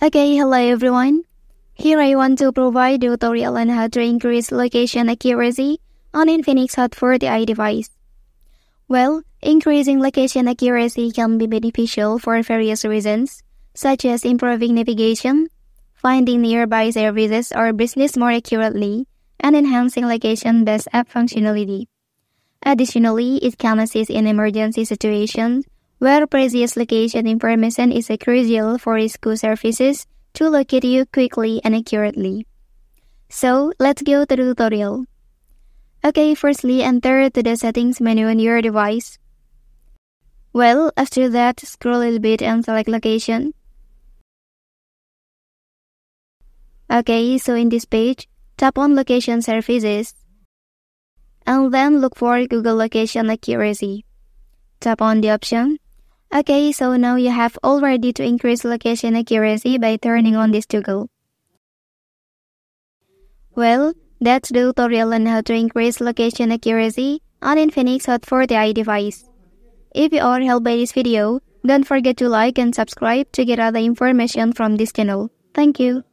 Okay, hello everyone. Here I want to provide a tutorial on how to increase location accuracy on Infinix Hot 40i device. Well, increasing location accuracy can be beneficial for various reasons, such as improving navigation, finding nearby services or business more accurately, and enhancing location-based app functionality. Additionally, it can assist in emergency situations where previous location information is crucial for rescue services to locate you quickly and accurately. So, let's go to the tutorial. Okay, firstly, enter to the settings menu on your device. Well, after that, scroll a little bit and select location. Okay, so in this page, tap on location services, and then look for Google Location Accuracy. Tap on the option. Okay, so now you have all ready to increase location accuracy by turning on this toggle. Well, that's the tutorial on how to increase location accuracy on Infinix Hot 40i device. If you are helped by this video, don't forget to like and subscribe to get other information from this channel. Thank you.